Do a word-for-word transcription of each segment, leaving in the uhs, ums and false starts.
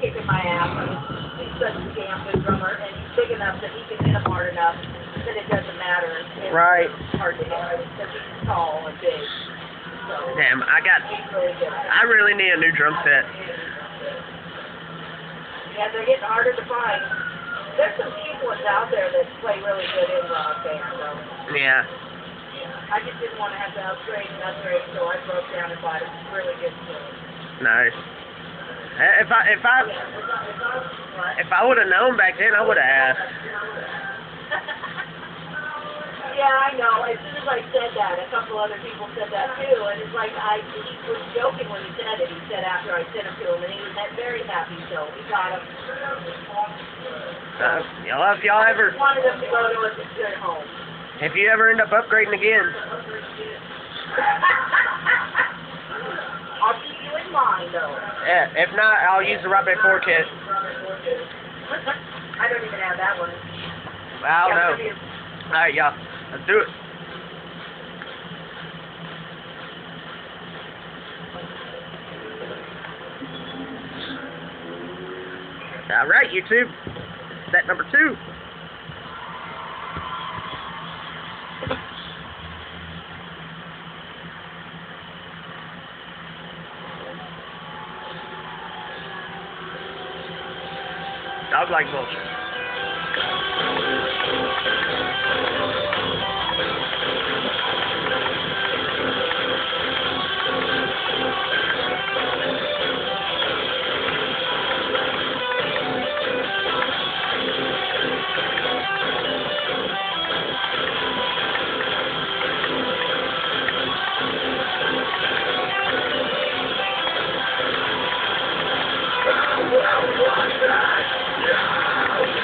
kicking my ass. I mean, he's such a damn good drummer, and he's big enough that he can hit him hard enough that it doesn't matter. It's right. Hard to hit because he's tall and big. So damn, I got. He's really good. I really need a new drum set. Yeah, they're getting harder to find. There's some cheap ones out there that play really good in rock bands, though. Yeah. I just didn't want to have to upgrade and upgrade, so I broke down and bought a really good tool. Nice. If I if I if I would have known back then, I would have asked. Yeah, I know. As soon as I said that, a couple other people said that too, and it's like I he was joking when he said it. He said after I sent him to him, and he was very happy, so we got him. Uh, y'all, if y'all ever wanted him to go to a good home. If you ever end up upgrading again, I'll keep you in mind, though. Yeah, if not, I'll use the RobbA four kit. I don't even have that one. I don't know. All right, y'all. Let's do it. All right, YouTube. Set number two. Dog Like Vultures. Wow, wow, wow. Yeah.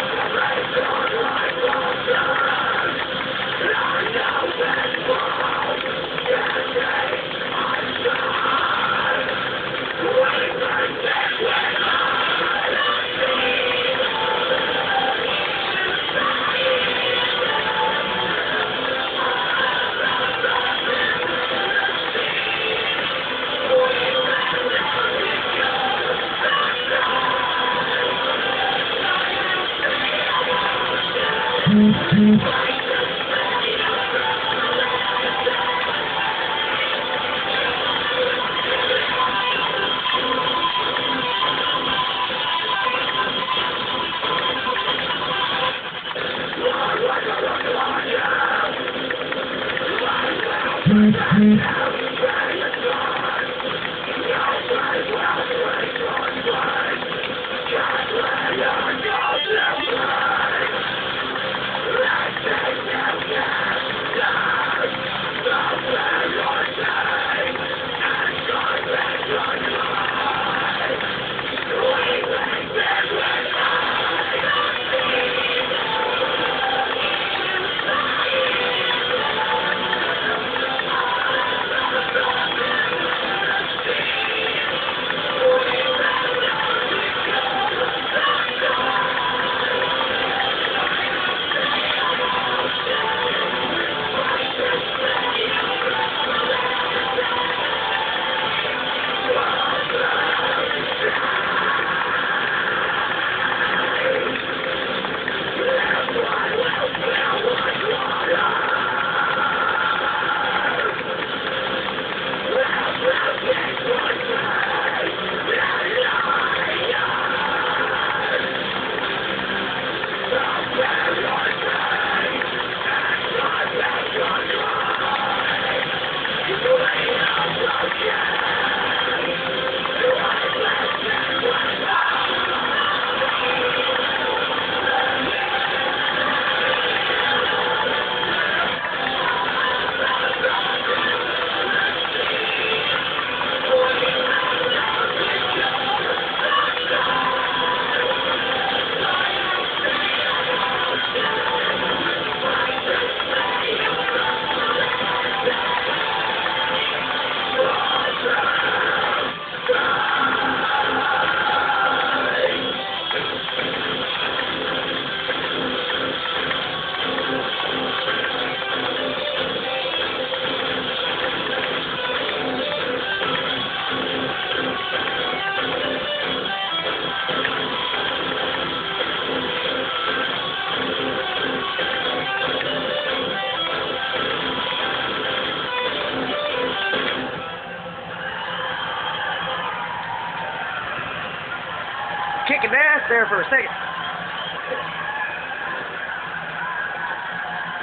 kicking ass there for a second.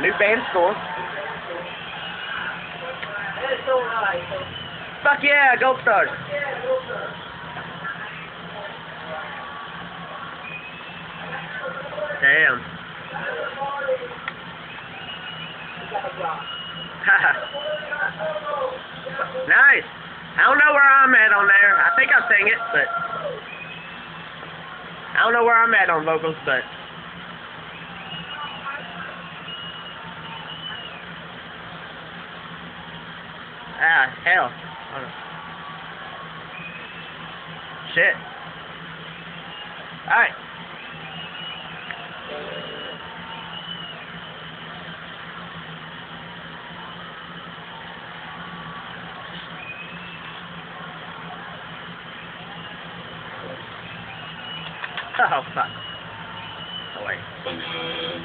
New band score. It's all right. Fuck yeah, Gold Star. Yeah, Gold Star. Damn. Nice. I don't know where I'm at on there. I think I sang it, but I don't know where I'm at on vocals, but ah, hell. Oh. Shit. Alright. Oh, fuck. Oh, wait. Let's go.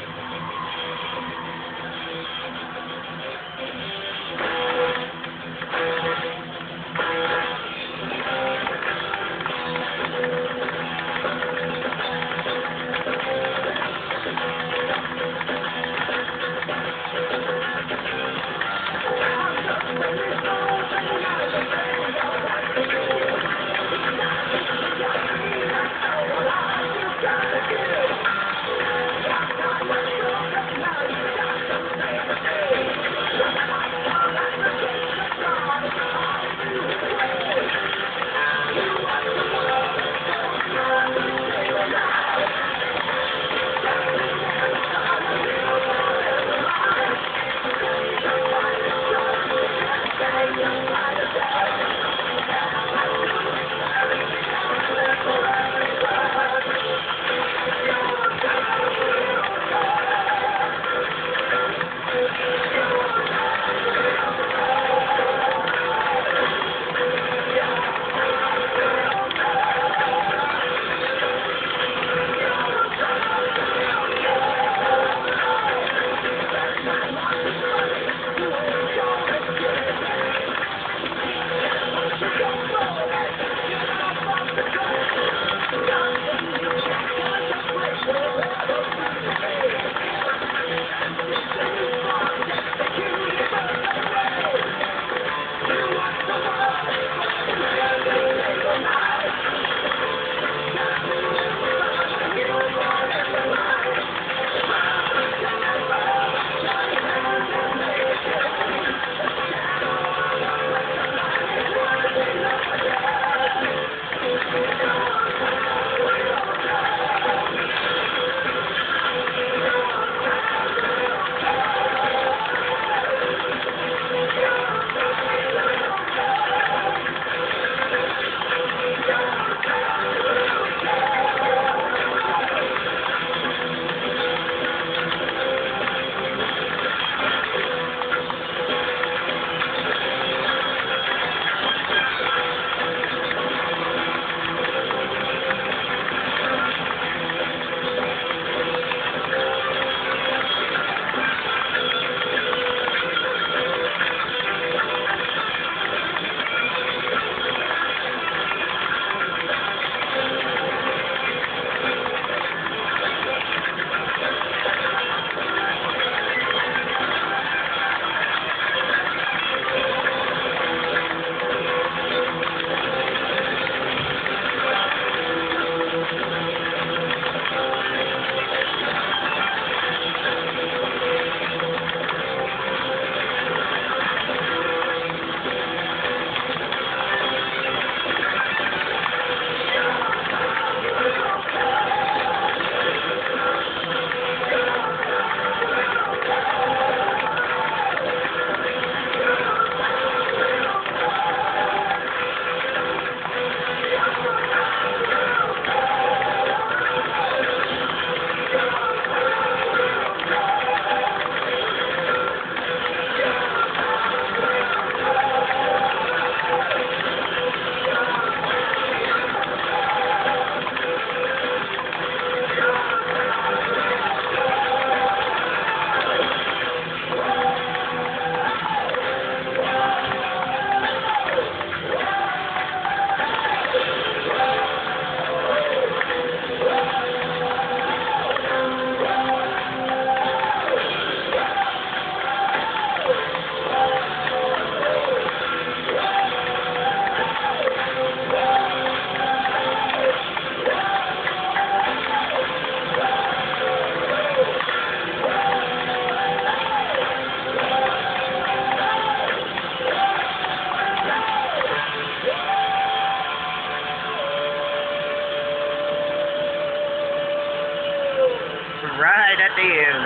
right at the end.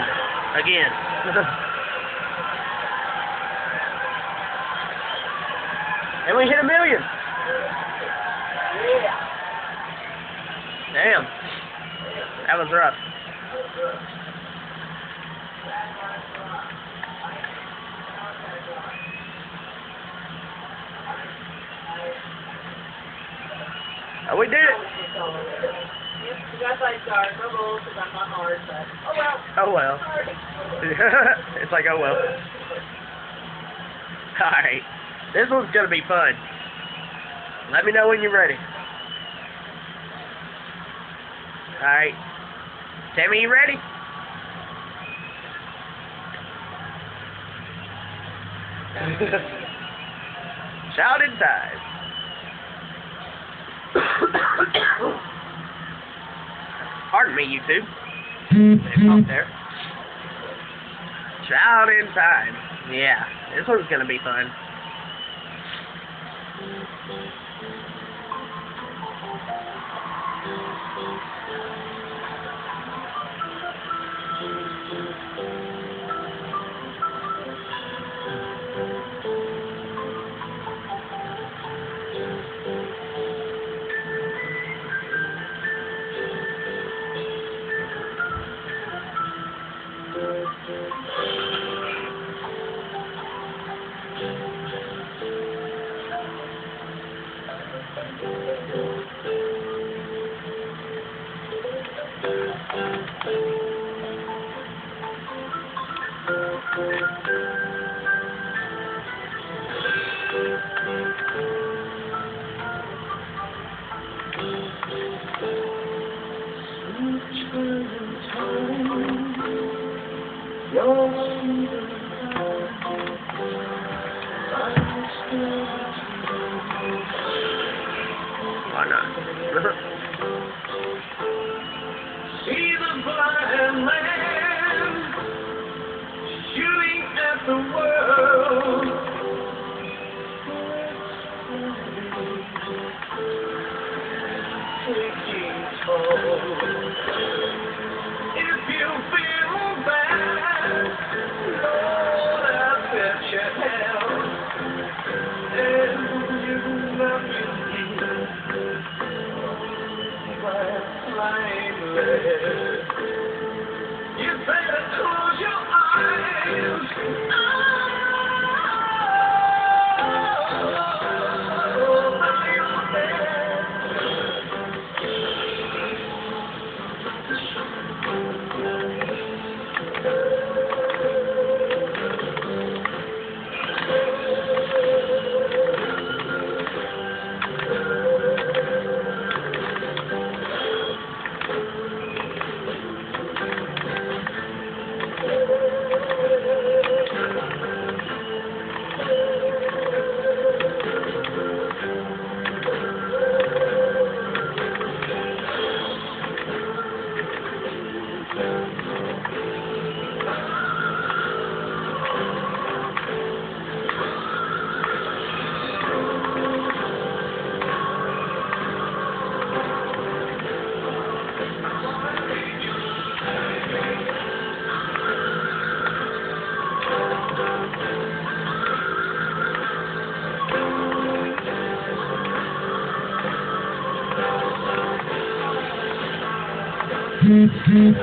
Again. And we hit a million. Damn. That was rough. Oh, we did it. Oh well. It's like, oh well. Alright. This one's gonna be fun. Let me know when you're ready. Alright. Tammy, you ready? Shout inside. Pardon me, you two. Up there. Shout in time. Yeah, this one's gonna be fun. Why not? See the blind man shooting at the world. Taking toll. If you feel bad, Lord, I bet you hell, and you love me. You better close your eyes. Oh, are you there? Mm-hmm.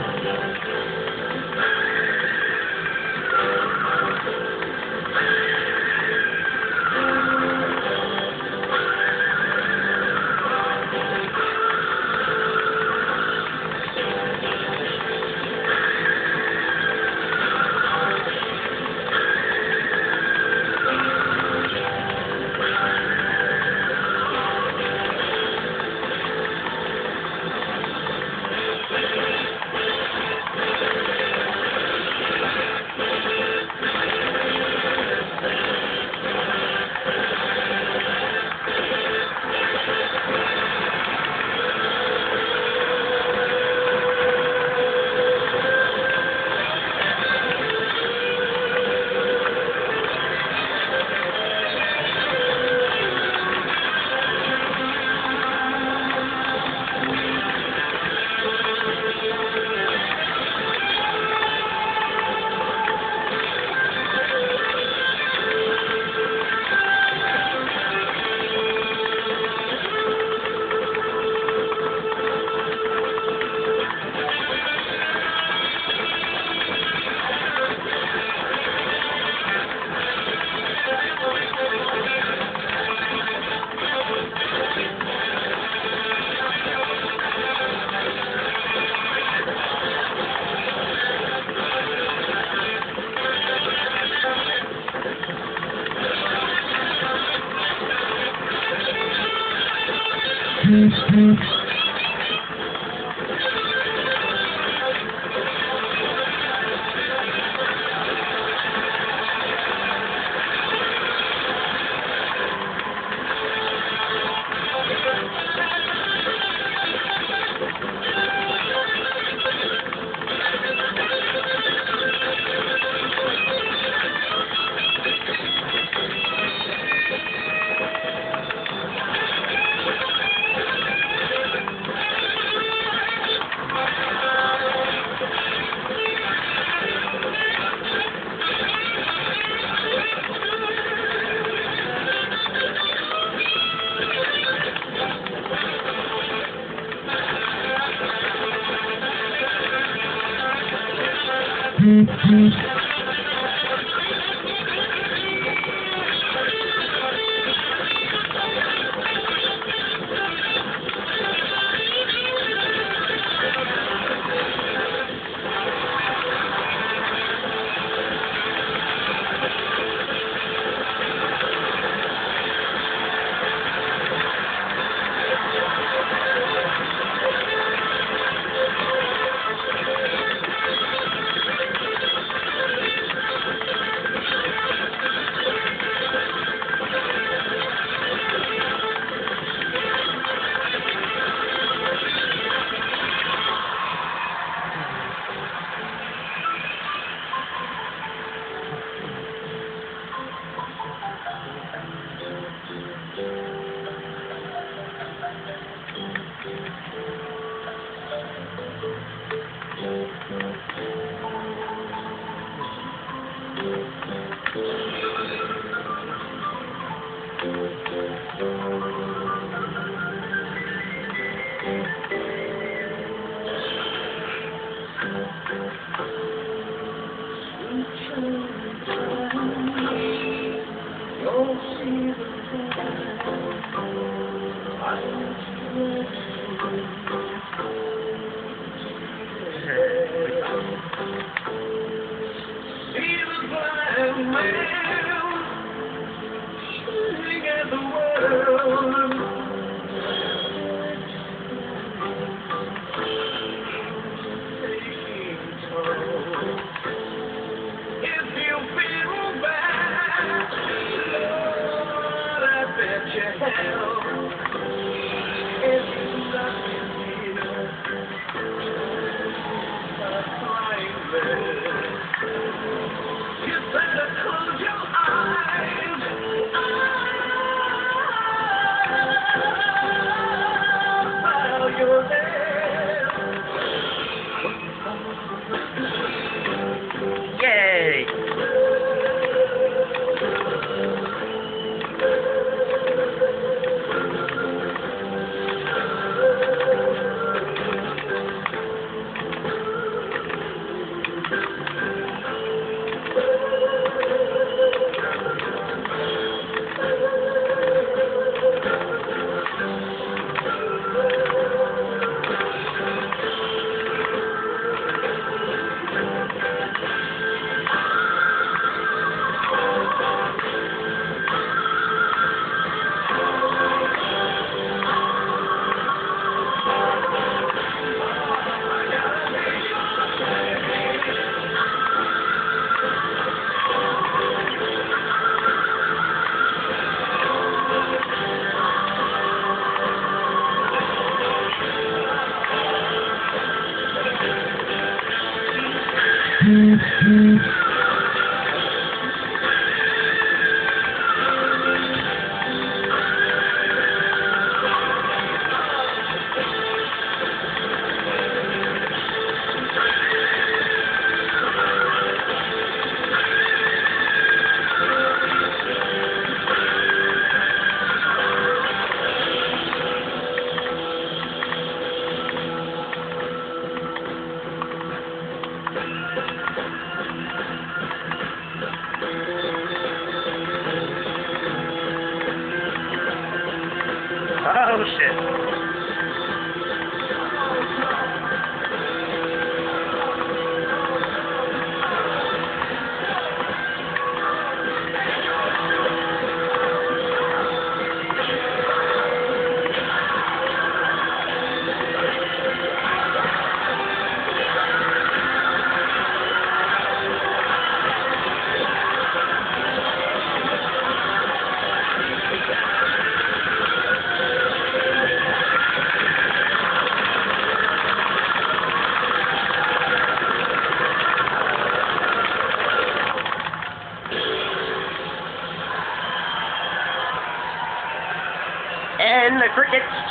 Mm-hmm.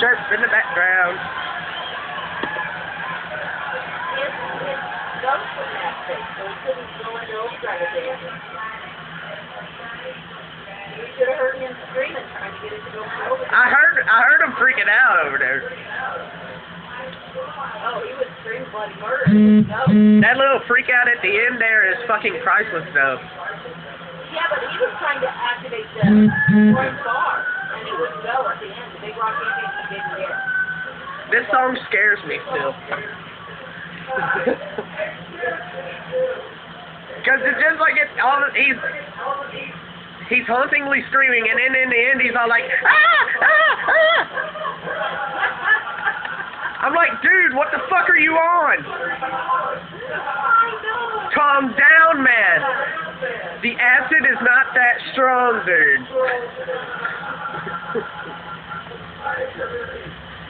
chirp in the background. I heard I heard him freaking out over there. Oh, he would scream bloody murder. No. That little freak out at the end there is fucking priceless though. Yeah, but he was trying to activate the Gold Star, and he wouldn't go at the end. The big rock ending, he didn't there. This song scares me still. Because it's just like it's all he's he's hauntingly screaming, and then in the end he's all like, ah, ah, ah. I'm like, dude, what the fuck are you on? Calm down, man. The acid is not that strong, dude.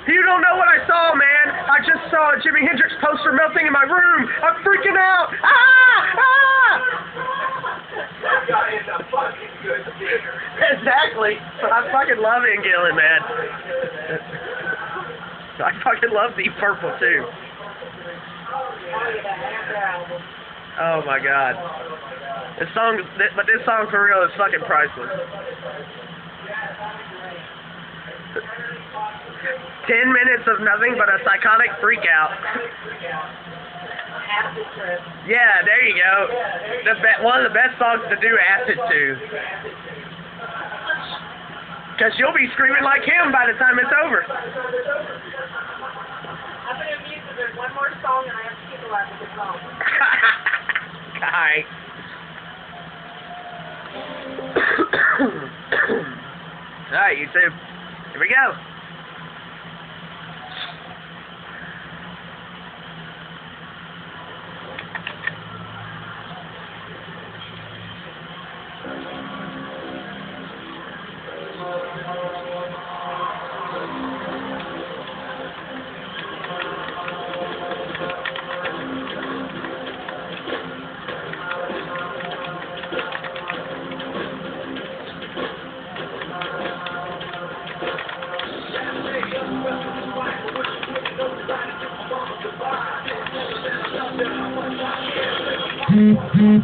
You don't know what I saw, man. I just saw a Jimi Hendrix poster melting in my room. I'm freaking out. Ah! Ah! I got in a fucking good theater. Exactly. I fucking love England, man. I fucking love Deep Purple, too. Oh, my God. This song, but this song for real is fucking priceless. Ten minutes of nothing but a psychotic freak out. Acid trip. Yeah, there you go. The be one of the best songs to do acid to. Because you'll be screaming like him by the time it's over. I'm going to mute because there's one more song and I have to keep alive with the song. Alright. Alright, you two. Here we go. Thank you.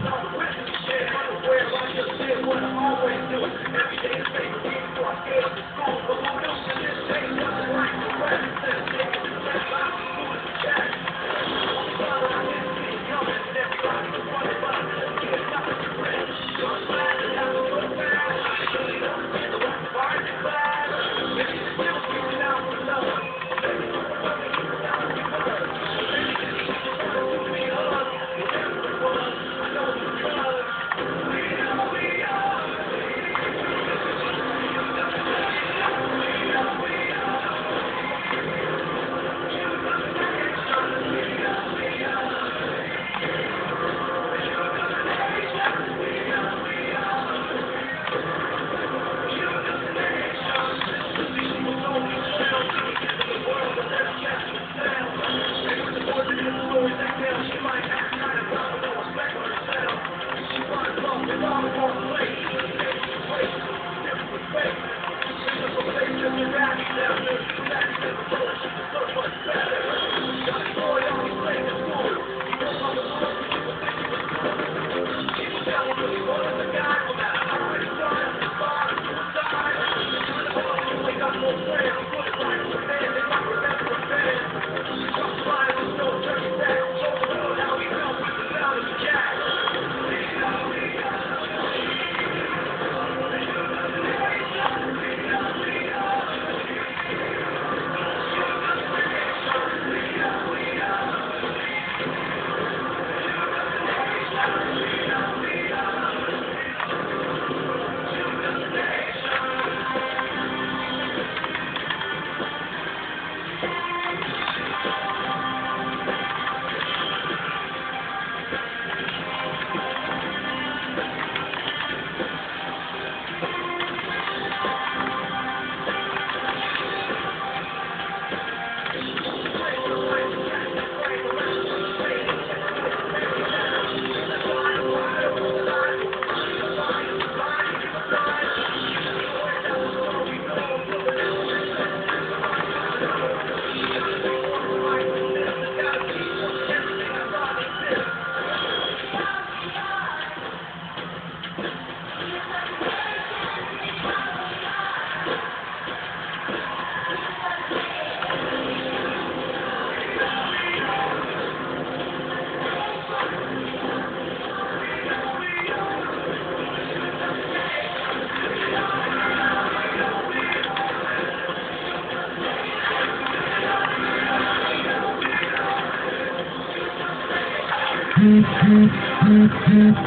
Mm-hmm.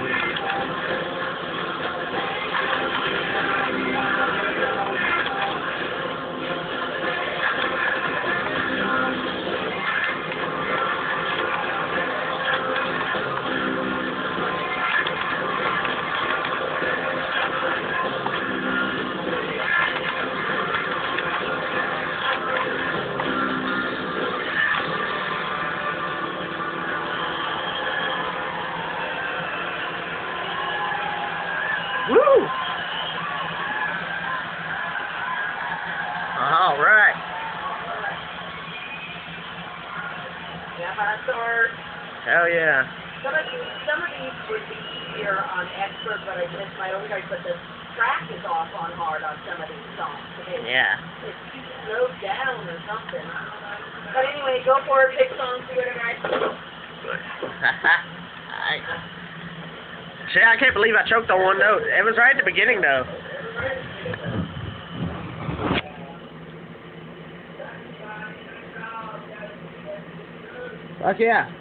Hell yeah. Some of these, some of these would be easier on expert, but I missed my own track, but the track is off on hard on some of these songs. It, yeah. It's too slowed down or something. But anyway, go for it, pick songs, do it, and I... I... See, I can't believe I choked on one note. It was right at the beginning, though. Fuck yeah.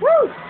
Woo!